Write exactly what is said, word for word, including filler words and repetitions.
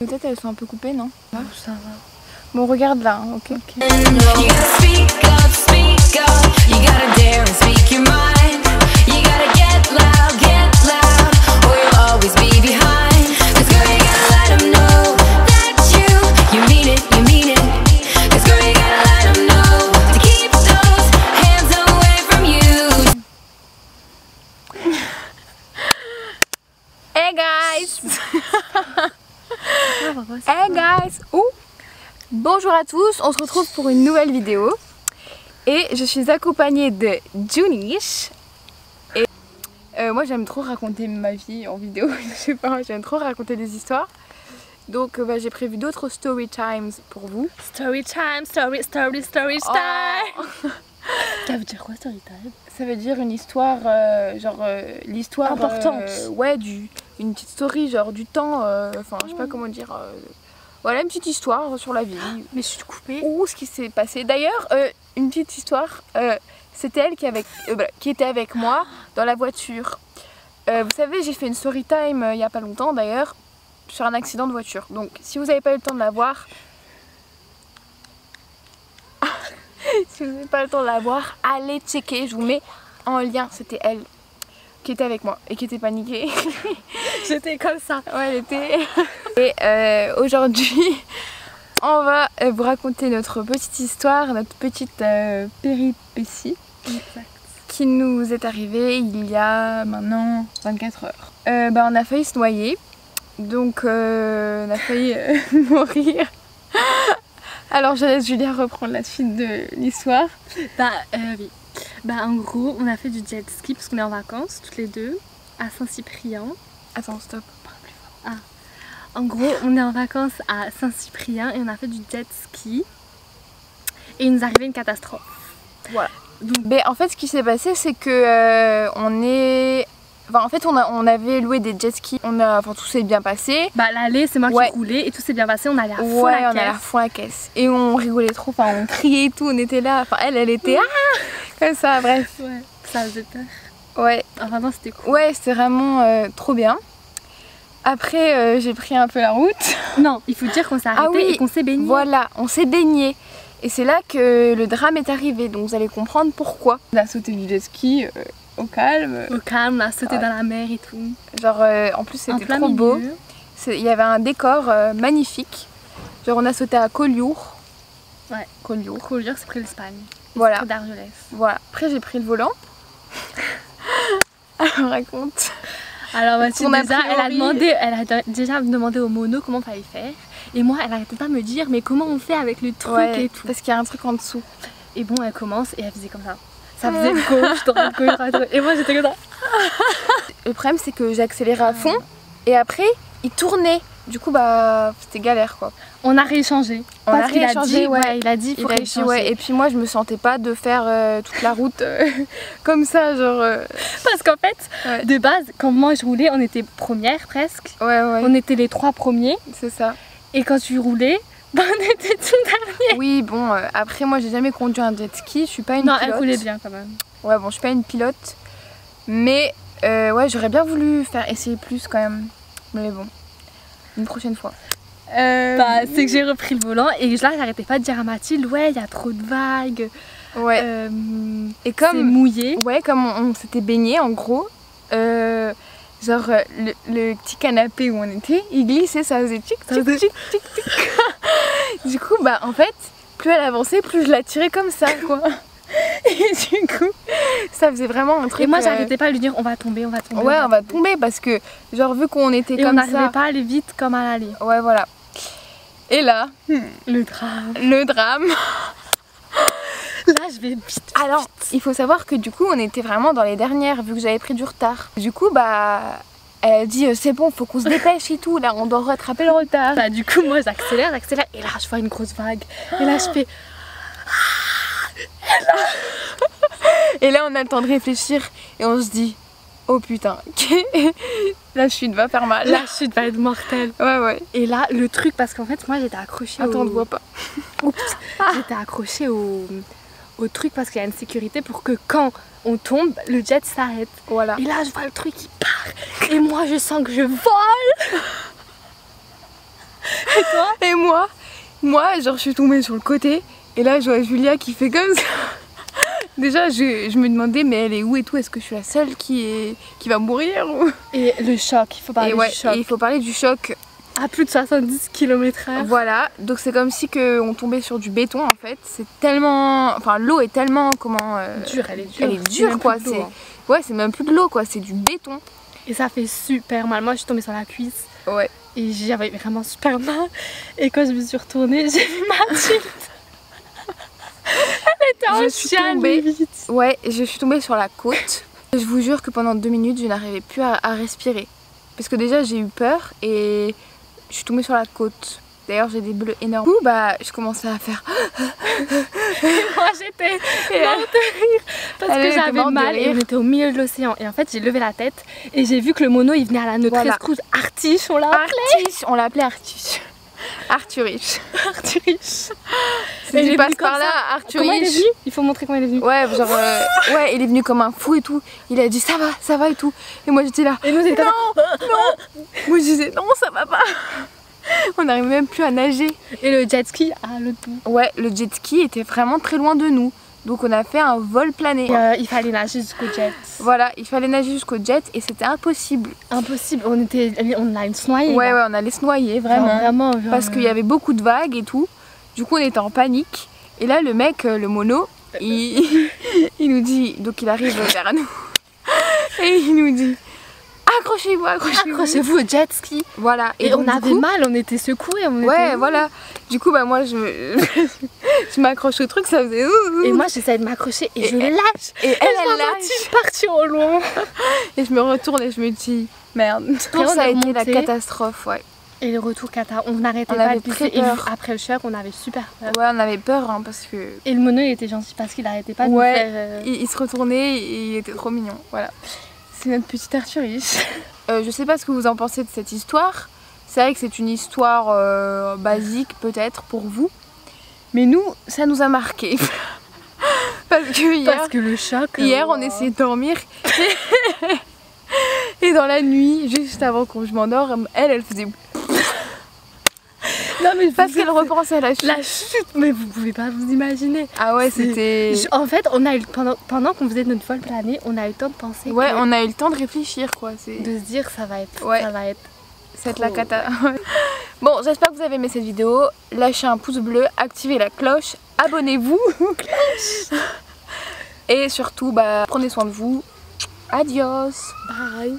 Nos têtes elles sont un peu coupées, non? Ah, ça va. Bon, regarde là, hein. Ok. Okay. Hey guys. Hey guys. Ouh. Bonjour à tous, on se retrouve pour une nouvelle vidéo et je suis accompagnée de Junish et euh, moi j'aime trop raconter ma vie en vidéo, je sais pas, j'aime trop raconter des histoires donc bah, j'ai prévu d'autres story times pour vous. Story time, story, story, story time. Oh. Ça veut dire quoi story time? Ça veut dire une histoire, euh, genre euh, l'histoire importante. Euh, ouais, du, une petite story genre du temps, enfin euh, je sais pas comment dire... Euh, Voilà une petite histoire sur la vie. Mais je suis coupée. Ou ce qui s'est passé. D'ailleurs, euh, une petite histoire. Euh, C'était elle qui, avec, euh, qui était avec moi dans la voiture. Euh, vous savez, j'ai fait une story time euh, il n'y a pas longtemps d'ailleurs sur un accident de voiture. Donc, si vous n'avez pas eu le temps de la voir, si vous n'avez pas le temps de la voir, allez checker. Je vous mets en lien. C'était elle qui était avec moi et qui était paniquée. J'étais comme ça. Ouais, elle était. Et euh, aujourd'hui, on va vous raconter notre petite histoire, notre petite euh, péripétie. Exact. Qui nous est arrivée il y a maintenant vingt-quatre heures. Euh, bah, on a failli se noyer, donc euh, on a failli euh, mourir. Alors je laisse Julia reprendre la suite de l'histoire. Bah euh, oui. Bah en gros, on a fait du jet ski parce qu'on est en vacances toutes les deux à Saint-Cyprien. Attends, stop, parle plus fort. Ah. En gros, on est en vacances à Saint-Cyprien et on a fait du jet ski et il nous arrivait une catastrophe. Voilà. Donc, mais en fait, ce qui s'est passé, c'est que euh, on est, enfin, en fait, on, a, on avait loué des jet skis. On a, enfin, tout s'est bien passé. Bah l'aller, c'est moi ouais. qui roulais et tout s'est bien passé. On allait à fond ouais, la on caisse. On allait à fond la caisse et on rigolait trop. Enfin, on criait et tout. On était là. Enfin, elle, elle était ah comme ça. Bref. Ouais. Ça faisait peur. Ouais. Enfin, non, c'était cool. Ouais, c'était vraiment euh, trop bien. Après euh, j'ai pris un peu la route. Non, il faut dire qu'on s'est arrêté ah oui, et qu'on s'est baigné. Voilà, on s'est baigné. Et c'est là que le drame est arrivé, donc vous allez comprendre pourquoi. On a sauté du jet ski euh, au calme. Au calme, on a sauté ouais. dans la mer et tout. Genre euh, en plus c'était trop milieu. beau. Il y avait un décor euh, magnifique. Genre on a sauté à Collioure. Ouais, Collioure. Collioure c'est près de l'Espagne. Voilà. Près d'Argelès. Voilà. Après j'ai pris le volant. Alors raconte. Alors Mathilde, déjà, elle a demandé, elle a déjà demandé au mono comment fallait faire. Et moi, elle arrêtait pas de me dire, mais comment on fait avec le truc ouais, et tout. Parce qu'il y a un truc en dessous. Et bon, elle commence et elle faisait comme ça. Ça faisait gauche, droite, gauche, droite. Et moi, j'étais comme ça. Le problème, c'est que j'accélérais à fond et après, il tournait. Du coup, bah, c'était galère quoi. On a rééchangé. On Parce a rééchangé, dit, ouais. ouais. Il a dit, faut il rééchanger. Dit, ouais. Et puis moi, je me sentais pas de faire euh, toute la route euh, comme ça, genre. Euh... Parce qu'en fait, ouais. de base, quand moi je roulais, on était première presque. Ouais, ouais. On était les trois premiers. C'est ça. Et quand tu roulais, bah, on était tout dernier. Oui, bon, euh, après, moi, j'ai jamais conduit un jet ski. Je suis pas une non, pilote. Non, elle roulait bien quand même. Ouais, bon, je suis pas une pilote. Mais, euh, ouais, j'aurais bien voulu faire essayer plus quand même. Mais bon. Une prochaine fois. Euh... Bah, c'est que j'ai repris le volant et là j'arrêtais pas de dire à Mathilde ouais il y a trop de vagues. Ouais. Euh, et comme mouillé. Ouais comme on, on s'était baigné en gros. Euh, genre le, le petit canapé où on était il glissait, ça faisait tic tic tic tic tic. Du coup bah en fait plus elle avançait plus je la tirais comme ça quoi. Et du coup, ça faisait vraiment un truc. Et moi, j'arrêtais pas à lui dire on va tomber, on va tomber. Ouais, on va tomber parce que, genre, vu qu'on était comme ça. On n'arrivait pas à aller vite comme à l'aller. Ouais, voilà. Et là, hmm. le drame. Le drame. Là, je vais vite. Alors, il faut savoir que du coup, on était vraiment dans les dernières vu que j'avais pris du retard. Du coup, bah. Elle dit c'est bon, faut qu'on se dépêche et tout, là on doit rattraper le retard. Bah, du coup, moi, j'accélère, j'accélère. Et là, je vois une grosse vague. Et là, je fais. Et là on a le temps de réfléchir et on se dit oh putain la chute va faire mal, la chute va être mortelle. Ouais ouais. Et là le truc parce qu'en fait moi j'étais accrochée Attends, au... on te voit pas. Oups. Ah. J'étais accrochée au... au truc parce qu'il y a une sécurité pour que quand on tombe le jet s'arrête. Voilà. Et là je vois le truc qui part et moi je sens que je vole. Et toi? Et moi, moi, genre je suis tombée sur le côté et là je vois Julia qui fait comme ça. Déjà je, je me demandais mais elle est où et tout, est-ce que je suis la seule qui, est, qui va mourir ou... Et le choc, il faut parler et ouais, du choc. Et il faut parler du choc. À plus de soixante-dix kilomètres heure. Voilà, donc c'est comme si que on tombait sur du béton en fait. C'est tellement... Enfin l'eau est tellement... comment euh... dure, elle est dure. Elle est dure quoi. C'est... Hein. Ouais, c'est même plus de l'eau quoi, c'est du béton. Et ça fait super mal. Moi je suis tombée sur la cuisse. Ouais. Et j'avais vraiment super mal. Et quand je me suis retournée, j'ai vu Mathilde. Je suis tombée. Ouais, je suis tombée sur la côte. Je vous jure que pendant deux minutes, je n'arrivais plus à, à respirer. Parce que déjà, j'ai eu peur et je suis tombée sur la côte. D'ailleurs, j'ai des bleus énormes. Du coup, bah, je commençais à faire. Moi, j'étais morte de rire parce elle que j'avais mal et on était au milieu de l'océan. Et en fait, j'ai levé la tête et j'ai vu que le mono, il venait à la notre voilà. Escousse. Arthuriche, on l'a appelé. On l'appelait Arthuriche. Arthuriche. Arthuriche. Et je passe par là, Arthuriche. Il, il faut montrer comment il est venu. Ouais, genre, euh, ouais, il est venu comme un fou et tout. Il a dit ça va, ça va et tout. Et moi j'étais là. Et nous étions non, non. Moi je disais non, ça va pas. On n'arrive même plus à nager. Et le jet ski à l'autre bout. Ouais, le jet ski était vraiment très loin de nous. Donc on a fait un vol plané. Euh, il fallait nager jusqu'au jet. Voilà, il fallait nager jusqu'au jet et c'était impossible. Impossible, on était, on allait se noyer. Ouais, ouais, on allait se noyer vraiment. Genre, vraiment genre... Parce qu'il y avait beaucoup de vagues et tout. Du coup on était en panique. Et là le mec, le mono, il, il nous dit, donc il arrive vers nous. Et il nous dit accrochez-vous, accrochez-vous. Accrochez-vous au jet ski. Voilà. Et, et on avait coup, mal, on était secoués. On ouais, était... voilà. Du coup, bah moi, je m'accroche me... au truc, ça faisait. Et moi, j'essayais de m'accrocher et, et je elle... lâche. Et elle, et elle, elle lâche. Partie au loin. Et je me retourne et je me dis, merde. Pour ça a été la catastrophe, ouais. Et le retour cata, on n'arrêtait pas de pisser. Et après le choc, on avait super peur. Ouais, on avait peur hein, parce que. Et le mono, il était gentil parce qu'il n'arrêtait pas de ouais, faire. Euh... Il, il se retournait et il était trop mignon, voilà. C'est notre petite Arthuriche. euh, je sais pas ce que vous en pensez de cette histoire. C'est vrai que c'est une histoire euh, basique peut-être pour vous, mais nous ça nous a marqué parce que hier, parce que le choc, hier on essayait de dormir et... et dans la nuit juste avant qu'on je m'endorme, elle elle faisait non mais parce qu'elle repensait à la chute. La chute, mais vous pouvez pas vous imaginer. Ah ouais, c'était. En fait, on a eu pendant, pendant qu'on faisait notre vol plané, on a eu le temps de penser. Ouais, que... on a eu le temps de réfléchir quoi. De se dire ça va être, ouais. ça va être. C'est la cata. Bon, j'espère que vous avez aimé cette vidéo. Lâchez un pouce bleu, activez la cloche, abonnez-vous. Cloche. Et surtout, bah prenez soin de vous. Adios. Bye.